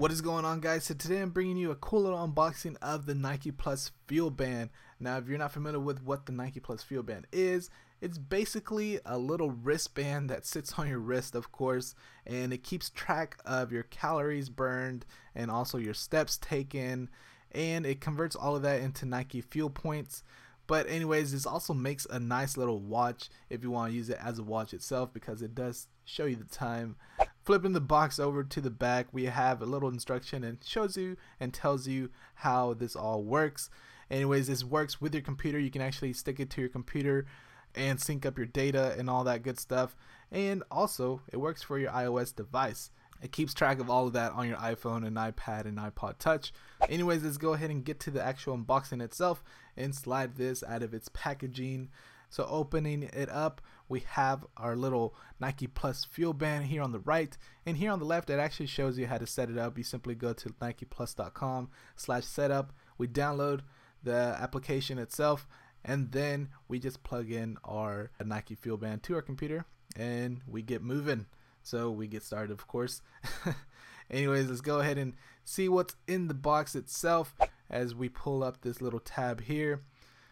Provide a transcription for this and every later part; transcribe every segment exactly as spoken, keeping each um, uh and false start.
What is going on, guys? So today I'm bringing you a cool little unboxing of the Nike+ FuelBand. Now, if you're not familiar with what the Nike+ FuelBand is, it's basically a little wristband that sits on your wrist, of course, and it keeps track of your calories burned and also your steps taken, and it converts all of that into Nike Fuel Points. But anyways, this also makes a nice little watch if you want to use it as a watch itself, because it does show you the time. Flipping the box over to the back, we have a little instruction and shows you and tells you how this all works. Anyways, this works with your computer. You can actually stick it to your computer and sync up your data and all that good stuff. And also, it works for your iOS device. It keeps track of all of that on your iPhone and iPad and iPod Touch. Anyways, let's go ahead and get to the actual unboxing itself and slide this out of its packaging. So opening it up, we have our little Nike+ FuelBand here on the right, and here on the left it actually shows you how to set it up. You simply go to nikeplus dot com slash setup. We download the application itself, and then we just plug in our Nike FuelBand to our computer and we get moving. So we get started, of course. Anyways, let's go ahead and see what's in the box itself as we pull up this little tab here.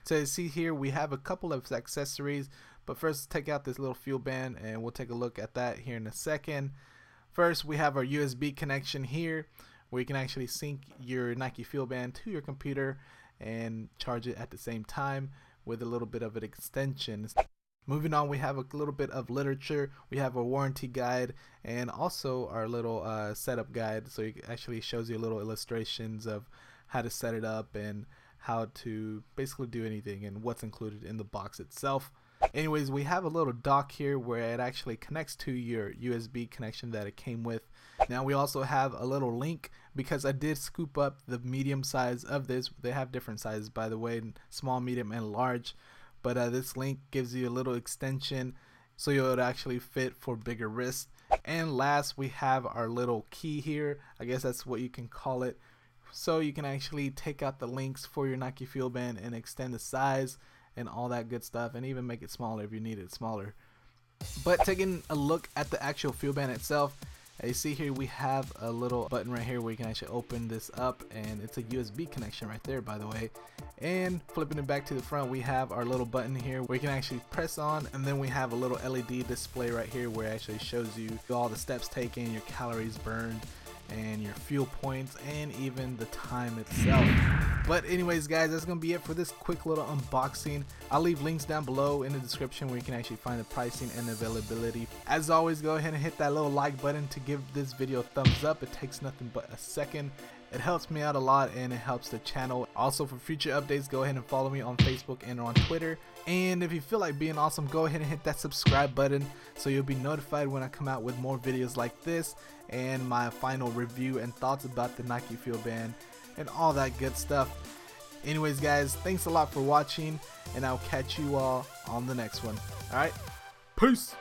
So you see here we have a couple of accessories, but first take out this little fuel band and we'll take a look at that here in a second. First, we have our U S B connection here where you can actually sync your Nike fuel band to your computer and charge it at the same time with a little bit of an extension. Moving on, we have a little bit of literature. We have a warranty guide and also our little uh, setup guide. So it actually shows you little illustrations of how to set it up and how to basically do anything and what's included in the box itself. Anyways, we have a little dock here where it actually connects to your U S B connection that it came with. Now we also have a little link, because I did scoop up the medium size of this. They have different sizes, by the way, small, medium, and large. But uh, this link gives you a little extension so you'll actually fit for bigger wrists. And last, we have our little key here. I guess that's what you can call it. So you can actually take out the links for your Nike FuelBand and extend the size and all that good stuff, and even make it smaller if you need it smaller. But taking a look at the actual FuelBand itself, you see here we have a little button right here where you can actually open this up, and it's a U S B connection right there, by the way. And flipping it back to the front, we have our little button here where you can actually press on, and then we have a little L E D display right here where it actually shows you all the steps taken, your calories burned, and your fuel points, and even the time itself. But anyways, guys, that's gonna be it for this quick little unboxing. I'll leave links down below in the description where you can actually find the pricing and availability. As always, go ahead and hit that little like button to give this video a thumbs up. It takes nothing but a second. It helps me out a lot and it helps the channel. Also, for future updates, go ahead and follow me on Facebook and on Twitter. And if you feel like being awesome, go ahead and hit that subscribe button so you'll be notified when I come out with more videos like this and my final review and thoughts about the Nike FuelBand and all that good stuff. Anyways, guys, thanks a lot for watching, and I'll catch you all on the next one. All right, peace.